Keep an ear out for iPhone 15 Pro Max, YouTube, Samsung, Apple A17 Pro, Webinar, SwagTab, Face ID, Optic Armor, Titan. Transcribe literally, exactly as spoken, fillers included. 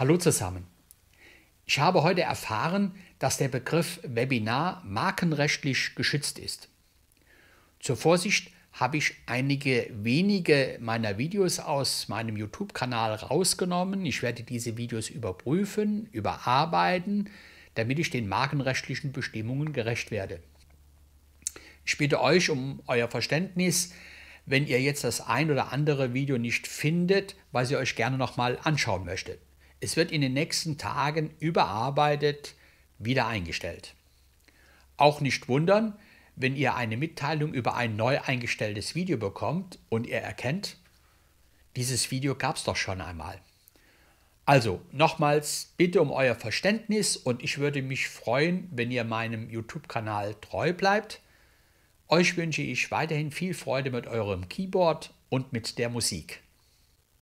Hallo zusammen. Ich habe heute erfahren, dass der Begriff Webinar markenrechtlich geschützt ist. Zur Vorsicht habe ich einige wenige meiner Videos aus meinem YouTube-Kanal rausgenommen. Ich werde diese Videos überprüfen, überarbeiten, damit ich den markenrechtlichen Bestimmungen gerecht werde. Ich bitte euch um euer Verständnis, wenn ihr jetzt das ein oder andere Video nicht findet, was ihr euch gerne nochmal anschauen möchtet. Es wird in den nächsten Tagen überarbeitet, wieder eingestellt. Auch nicht wundern, wenn ihr eine Mitteilung über ein neu eingestelltes Video bekommt und ihr erkennt, dieses Video gab es doch schon einmal. Also nochmals bitte um euer Verständnis und ich würde mich freuen, wenn ihr meinem YouTube-Kanal treu bleibt. Euch wünsche ich weiterhin viel Freude mit eurem Keyboard und mit der Musik.